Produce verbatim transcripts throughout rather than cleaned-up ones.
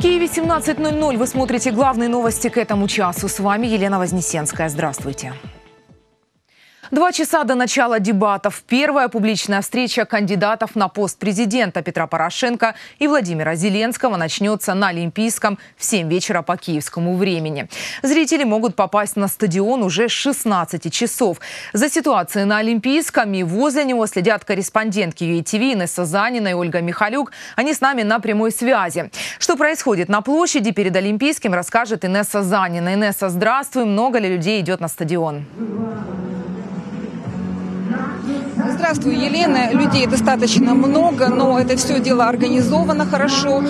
В Киеве семнадцать ноль-ноль. Вы смотрите главные новости к этому часу. С вами Елена Вознесенская. Здравствуйте. Два часа до начала дебатов. Первая публичная встреча кандидатов на пост президента Петра Порошенко и Владимира Зеленского начнется на Олимпийском в семь вечера по киевскому времени. Зрители могут попасть на стадион уже с шестнадцати часов. За ситуацией на Олимпийском и возле него следят корреспондентки ю а тэ вэ Инесса Занина и Ольга Михалюк. Они с нами на прямой связи. Что происходит на площади перед Олимпийским, расскажет Инесса Занина. Инесса, здравствуй. Много ли людей идет на стадион? Здравствуй, Елена. Людей достаточно много, но это все дело организовано хорошо.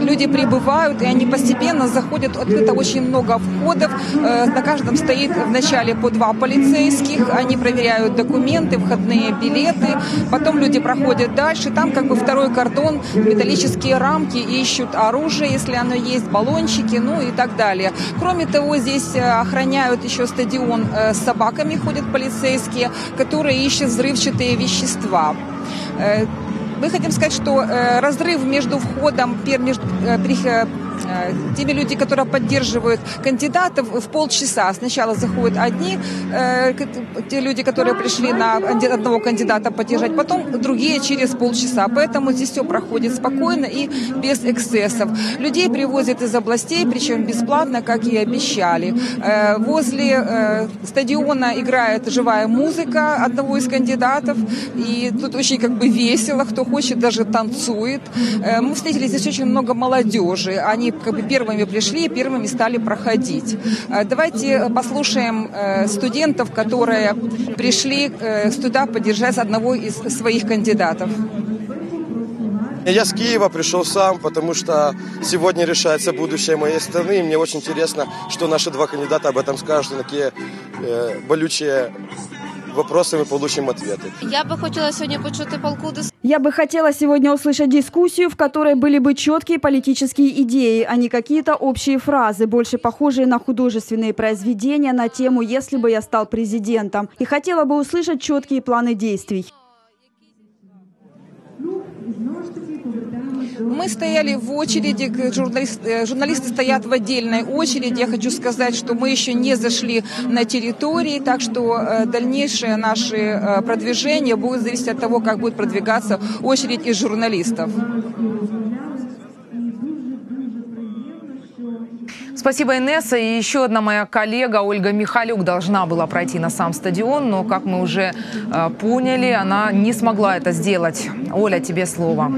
Люди прибывают, и они постепенно заходят. Открыто очень много входов. На каждом стоит вначале по два полицейских. Они проверяют документы, входные билеты. Потом люди проходят дальше. Там как бы второй кордон, металлические рамки, ищут оружие, если оно есть, баллончики, ну и так далее. Кроме того, здесь охраняют еще стадион с собаками, ходят полицейские, которые ищут взрывчатые вещества. Мы хотим сказать, что разрыв между входом, между теми людьми, которые поддерживают кандидатов, в полчаса. Сначала заходят одни, те люди, которые пришли на одного кандидата поддержать, потом другие через полчаса. Поэтому здесь все проходит спокойно и без эксцессов. Людей привозят из областей, причем бесплатно, как и обещали. Возле стадиона играет живая музыка одного из кандидатов. И тут очень как бы весело, кто хочет, даже танцует. Мы встретили здесь очень много молодежи. Они Они как бы первыми пришли и первыми стали проходить. Давайте послушаем студентов, которые пришли сюда поддержать одного из своих кандидатов. Я с Киева пришел сам, потому что сегодня решается будущее моей страны. И мне очень интересно, что наши два кандидата об этом скажут, на какие э, болючие вопросы мы получим ответы. Я бы хотела сегодня почути полку. Я бы хотела сегодня услышать дискуссию, в которой были бы четкие политические идеи, а не какие-то общие фразы, больше похожие на художественные произведения на тему «Если бы я стал президентом». И хотела бы услышать четкие планы действий. Мы стояли в очереди, журналисты, журналисты стоят в отдельной очереди. Я хочу сказать, что мы еще не зашли на территории, так что дальнейшее наше продвижение будет зависеть от того, как будет продвигаться очередь из журналистов. Спасибо, Инесса. И еще одна моя коллега Ольга Михалюк должна была пройти на сам стадион, но, как мы уже э, поняли, она не смогла это сделать. Оля, тебе слово.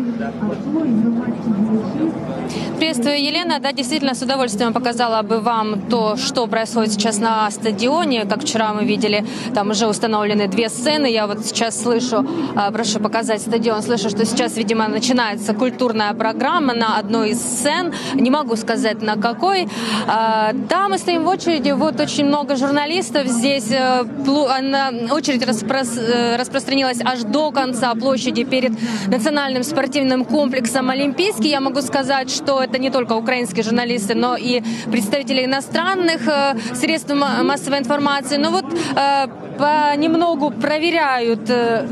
Приветствую, Елена. Да, действительно, с удовольствием показала бы вам то, что происходит сейчас на стадионе. Как вчера мы видели, там уже установлены две сцены. Я вот сейчас слышу, прошу показать стадион, слышу, что сейчас, видимо, начинается культурная программа на одной из сцен. Не могу сказать, на какой. Да, мы стоим в очереди. Вот очень много журналистов. Здесь очередь распро- распространилась аж до конца площади перед национальным спортивным комплексом «Олимпийский». Я могу сказать, что это не только украинские журналисты, но и представители иностранных э, средств массовой информации. Но вот э, понемногу проверяют э,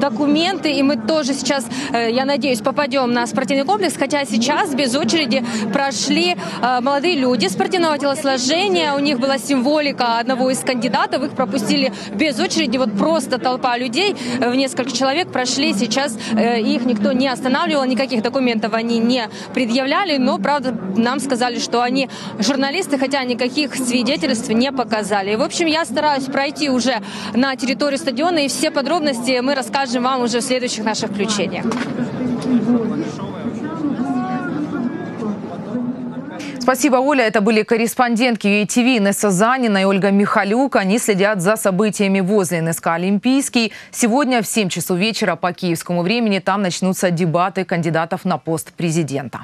документы, и мы тоже сейчас, э, я надеюсь, попадем на спортивный комплекс. Хотя сейчас без очереди прошли э, молодые люди спортивного телосложения. У них была символика одного из кандидатов. Их пропустили без очереди. Вот просто толпа людей э, в несколько человек прошли. Сейчас э, их никто не останавливал, никаких документов они не предъявляли. Но, правда, нам сказали, что они журналисты, хотя никаких свидетельств не показали. И, в общем, я стараюсь пройти уже на территорию стадиона, и все подробности мы расскажем вам уже в следующих наших включениях. Спасибо, Оля. Это были корреспондентки ю а тэ вэ Инесса Занина и Ольга Михалюк. Они следят за событиями возле эн эс ка «Олимпийский». Сегодня в семь часов вечера по киевскому времени там начнутся дебаты кандидатов на пост президента.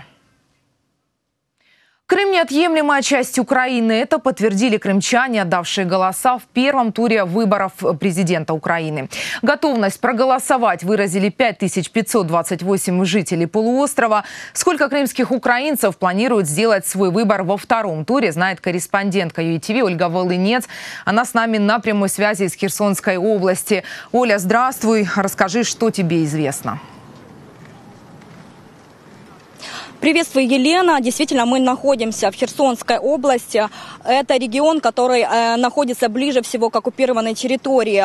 Крым – неотъемлемая часть Украины. Это подтвердили крымчане, отдавшие голоса в первом туре выборов президента Украины. Готовность проголосовать выразили пять тысяч пятьсот двадцать восемь жителей полуострова. Сколько крымских украинцев планируют сделать свой выбор во втором туре, знает корреспондентка ю а тэ вэ Ольга Волынец. Она с нами на прямой связи из Херсонской области. Оля, здравствуй. Расскажи, что тебе известно. Приветствую, Елена. Действительно, мы находимся в Херсонской области. Это регион, который э, находится ближе всего к оккупированной территории э,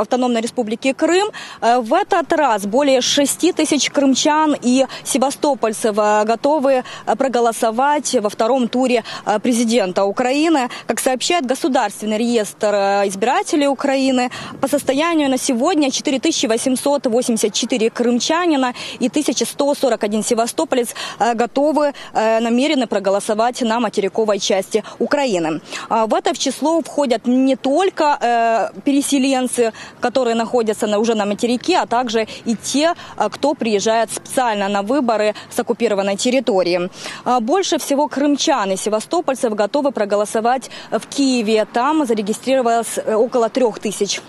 Автономной Республики Крым. Э, в этот раз более шести тысяч крымчан и севастопольцев готовы проголосовать во втором туре президента Украины. Как сообщает Государственный реестр избирателей Украины, по состоянию на сегодня четыре тысячи восемьсот восемьдесят четыре крымчанина и тысяча сто сорок один севастополец готовы, намерены проголосовать на материковой части Украины. В это число входят не только переселенцы, которые находятся уже на материке, а также и те, кто приезжает специально на выборы с оккупированной территории. Больше всего крымчан и севастопольцев готовы проголосовать в Киеве. Там зарегистрировалось около трех тысяч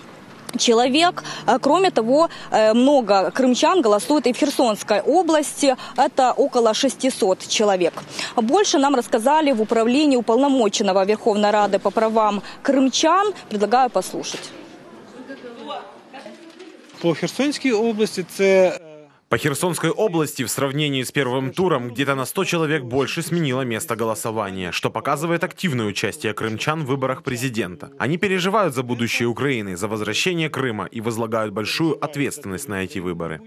человек. Кроме того, много крымчан голосуют и в Херсонской области. Это около шестисот человек. Больше нам рассказали в управлении уполномоченного Верховной Рады по правам крымчан. Предлагаю послушать. По Херсонской области это... По Херсонской области в сравнении с первым туром где-то на сто человек больше сменило место голосования, что показывает активное участие крымчан в выборах президента. Они переживают за будущее Украины, за возвращение Крыма и возлагают большую ответственность на эти выборы.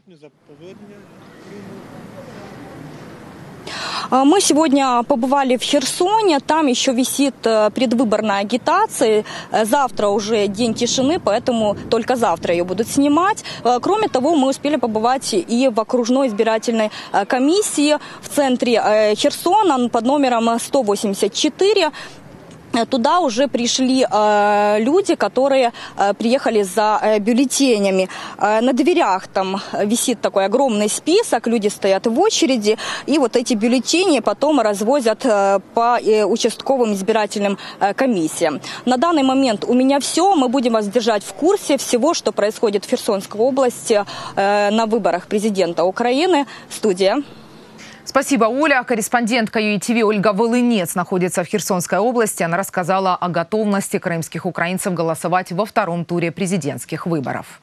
Мы сегодня побывали в Херсоне, там еще висит предвыборная агитация. Завтра уже день тишины, поэтому только завтра ее будут снимать. Кроме того, мы успели побывать и в окружной избирательной комиссии в центре Херсона под номером сто восемьдесят четыре. Туда уже пришли э, люди, которые э, приехали за э, бюллетенями. Э, на дверях там висит такой огромный список, люди стоят в очереди, и вот эти бюллетени потом развозят э, по э, участковым избирательным э, комиссиям. На данный момент у меня все. Мы будем вас держать в курсе всего, что происходит в Херсонской области э, на выборах президента Украины. Студия. Спасибо, Оля. Корреспондентка ю а тэ вэ Ольга Волынец находится в Херсонской области. Она рассказала о готовности крымских украинцев голосовать во втором туре президентских выборов.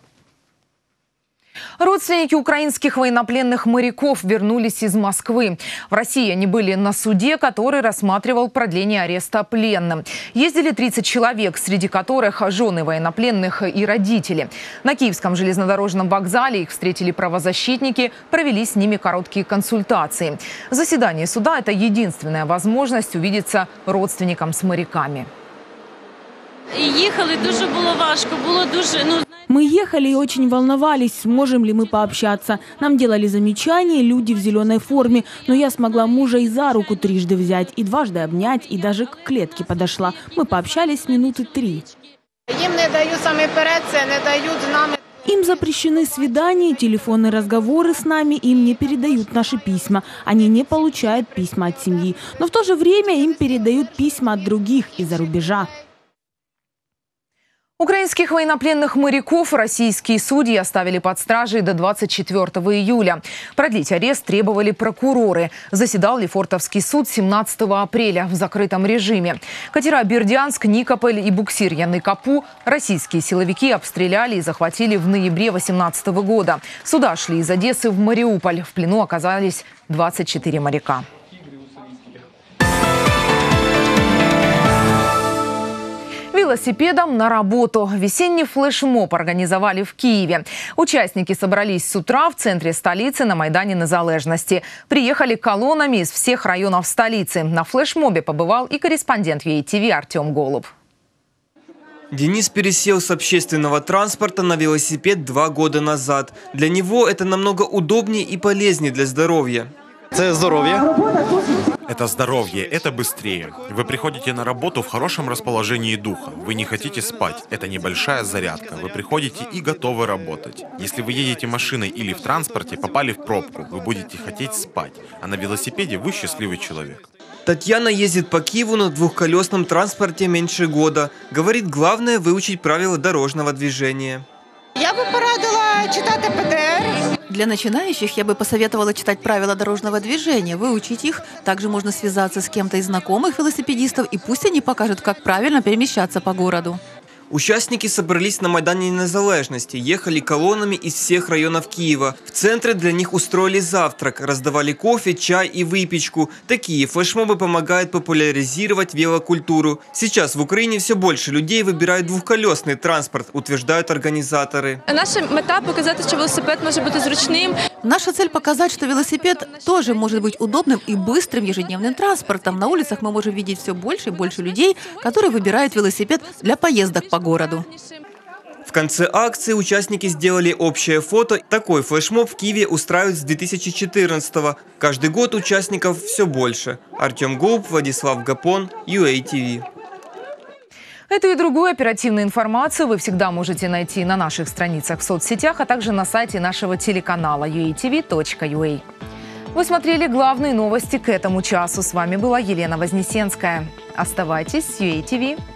Родственники украинских военнопленных моряков вернулись из Москвы. В России они были на суде, который рассматривал продление ареста пленным. Ездили тридцать человек, среди которых жены военнопленных и родители. На Киевском железнодорожном вокзале их встретили правозащитники, провели с ними короткие консультации. Заседание суда – это единственная возможность увидеться родственникам с моряками. Ехали, дуже было важко, было дуже... Ну... Мы ехали и очень волновались, сможем ли мы пообщаться. Нам делали замечания люди в зеленой форме, но я смогла мужа и за руку трижды взять, и дважды обнять, и даже к клетке подошла. Мы пообщались минуты три. Им не дают сами переться, не дают нам. Им запрещены свидания, телефонные разговоры с нами, им не передают наши письма. Они не получают письма от семьи, но в то же время им передают письма от других из-за рубежа. Украинских военнопленных моряков российские судьи оставили под стражей до двадцать четвёртого июля. Продлить арест требовали прокуроры. Заседал Лефортовский суд семнадцатого апреля в закрытом режиме. Катера «Бердянск», «Никополь» и буксир «Яны-Капу» российские силовики обстреляли и захватили в ноябре две тысячи восемнадцатого года. Суда шли из Одессы в Мариуполь. В плену оказались двадцать четыре моряка. Велосипедом на работу. Весенний флешмоб организовали в Киеве. Участники собрались с утра в центре столицы на Майдане Незалежности. Приехали колоннами из всех районов столицы. На флешмобе побывал и корреспондент ю а тэ вэ Артем Голуб. Денис пересел с общественного транспорта на велосипед два года назад. Для него это намного удобнее и полезнее для здоровья. Это здоровье. Это здоровье, это быстрее. Вы приходите на работу в хорошем расположении духа. Вы не хотите спать. Это небольшая зарядка. Вы приходите и готовы работать. Если вы едете машиной или в транспорте, попали в пробку, вы будете хотеть спать. А на велосипеде вы счастливый человек. Татьяна ездит по Киеву на двухколесном транспорте меньше года. Говорит, главное выучить правила дорожного движения. Я бы порадовала читать пэ дэ эр. Для начинающих я бы посоветовала читать правила дорожного движения, выучить их. Также можно связаться с кем-то из знакомых велосипедистов, и пусть они покажут, как правильно перемещаться по городу. Участники собрались на Майдане Незалежности, ехали колоннами из всех районов Киева. В центре для них устроили завтрак, раздавали кофе, чай и выпечку. Такие флешмобы помогают популяризировать велокультуру. Сейчас в Украине все больше людей выбирают двухколесный транспорт, утверждают организаторы. Наша мета – показать, что велосипед может быть зручным. Наша цель – показать, что велосипед тоже может быть удобным и быстрым ежедневным транспортом. На улицах мы можем видеть все больше и больше людей, которые выбирают велосипед для поездок по городу. В конце акции участники сделали общее фото. Такой флешмоб в Киеве устраивают с две тысячи четырнадцатого. Каждый год участников все больше. Артем Голуб, Владислав Гапон, ю эй ти ви. Эту и другую оперативную информацию вы всегда можете найти на наших страницах в соцсетях, а также на сайте нашего телеканала ю эй ти ви точка ю эй. Вы смотрели главные новости к этому часу. С вами была Елена Вознесенская. Оставайтесь с ю эй ти ви.